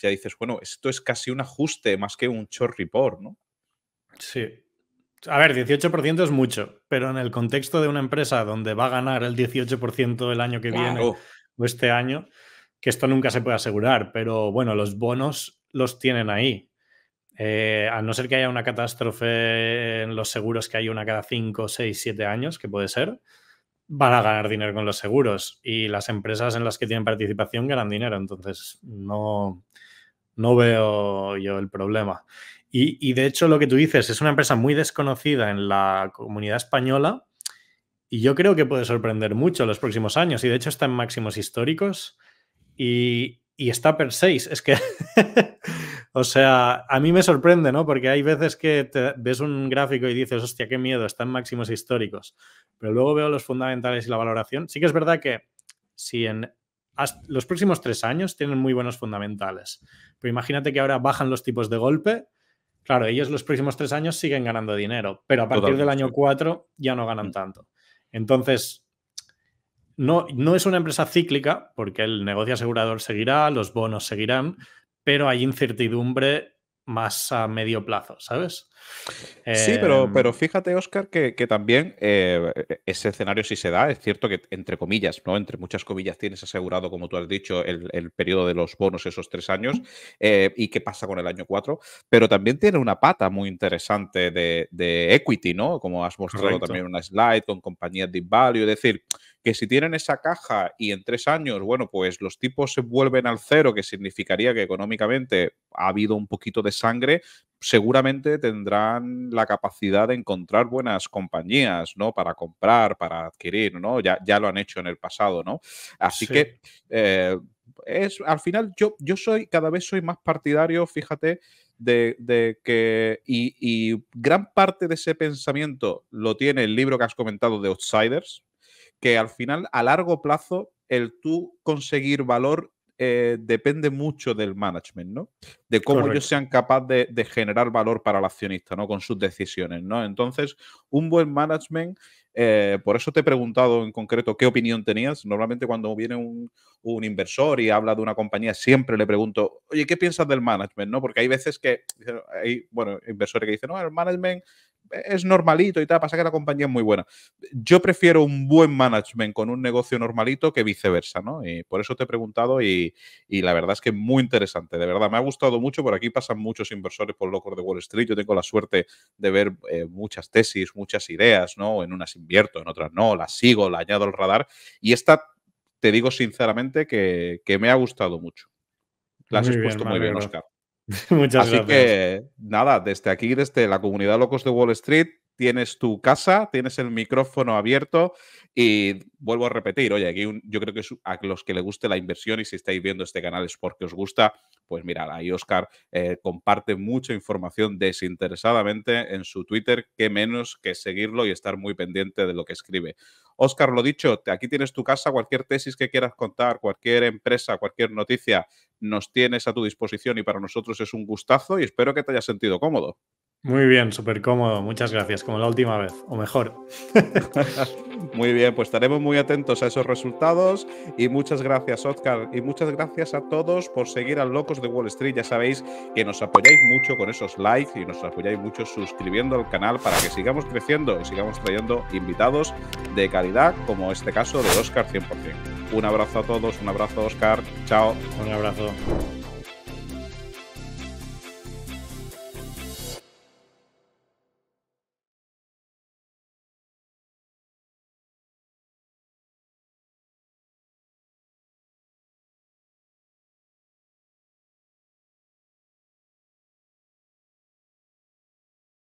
ya dices, bueno, esto es casi un ajuste más que un short report, ¿no? Sí. A ver, 18% es mucho, pero en el contexto de una empresa donde va a ganar el 18% el año que viene o este año, que esto nunca se puede asegurar, pero bueno, los bonos los tienen ahí. A no ser que haya una catástrofe en los seguros, que hay una cada 5, 6, 7 años, que puede ser, van a ganar dinero con los seguros. Y las empresas en las que tienen participación ganan dinero. Entonces, no veo yo el problema. Y de hecho, lo que tú dices, es una empresa muy desconocida en la comunidad española y yo creo que puede sorprender mucho los próximos años. Y de hecho, está en máximos históricos y está per 6, es que, o sea, a mí me sorprende, ¿no? Porque hay veces que te ves un gráfico y dices, hostia, qué miedo, está en máximos históricos. Pero luego veo los fundamentales y la valoración. Sí que es verdad que si en los próximos 3 años tienen muy buenos fundamentales, pero imagínate que ahora bajan los tipos de golpe, claro, ellos los próximos 3 años siguen ganando dinero, pero a partir del año 4 ya no ganan tanto. Entonces... No es una empresa cíclica, porque el negocio asegurador seguirá, los bonos seguirán, pero hay incertidumbre más a medio plazo, ¿sabes? Sí, pero fíjate, Óscar, que también ese escenario sí se da. Es cierto que, entre comillas, ¿no? Entre muchas comillas, tienes asegurado, como tú has dicho, el periodo de los bonos, esos 3 años, y qué pasa con el año 4, pero también tiene una pata muy interesante de equity, ¿no? Como has mostrado. Correcto. También una slide con compañías de value, es decir, que si tienen esa caja y en 3 años, bueno, pues los tipos se vuelven al cero, que significaría que económicamente ha habido un poquito de sangre, seguramente tendrán la capacidad de encontrar buenas compañías, ¿no? Para comprar, para adquirir, ¿no? Ya lo han hecho en el pasado, ¿no? Así sí. Que al final yo cada vez soy más partidario, fíjate, de que y gran parte de ese pensamiento lo tiene el libro que has comentado de Outsiders, que al final, a largo plazo, el tú conseguir valor depende mucho del management, ¿no? De cómo Correcto. Ellos sean capaces de generar valor para el accionista, ¿no? Con sus decisiones, ¿no? Entonces, un buen management, por eso te he preguntado en concreto qué opinión tenías. Normalmente cuando viene un inversor y habla de una compañía, siempre le pregunto, oye, ¿qué piensas del management? ¿No? Porque hay veces que hay, bueno, inversores que dicen, no, el management es normalito y tal, pasa que la compañía es muy buena. Yo prefiero un buen management con un negocio normalito que viceversa, ¿no? Y por eso te he preguntado y la verdad es que es muy interesante, de verdad. Me ha gustado mucho, por aquí pasan muchos inversores por Locos de Wall Street. Yo tengo la suerte de ver muchas tesis, muchas ideas, ¿no? En unas invierto, en otras no, las sigo, la añado al radar. Y esta, te digo sinceramente, que me ha gustado mucho. La has expuesto muy bien, Óscar. Muchas gracias. Así que, nada, desde aquí, desde la comunidad Locos de Wall Street, tienes tu casa, tienes el micrófono abierto y vuelvo a repetir, oye, aquí yo creo que a los que les guste la inversión y si estáis viendo este canal es porque os gusta, pues mirad, ahí Óscar comparte mucha información desinteresadamente en su Twitter, qué menos que seguirlo y estar muy pendiente de lo que escribe. Óscar, lo dicho, aquí tienes tu casa, cualquier tesis que quieras contar, cualquier empresa, cualquier noticia, nos tienes a tu disposición y para nosotros es un gustazo y espero que te hayas sentido cómodo. Muy bien, súper cómodo. Muchas gracias, como la última vez, o mejor. Muy bien, pues estaremos muy atentos a esos resultados y muchas gracias, Óscar, y muchas gracias a todos por seguir a Locos de Wall Street. Ya sabéis que nos apoyáis mucho con esos likes y nos apoyáis mucho suscribiendo al canal para que sigamos creciendo y sigamos trayendo invitados de calidad, como este caso de Óscar 100%. Un abrazo a todos, un abrazo, Óscar. Chao. Un abrazo.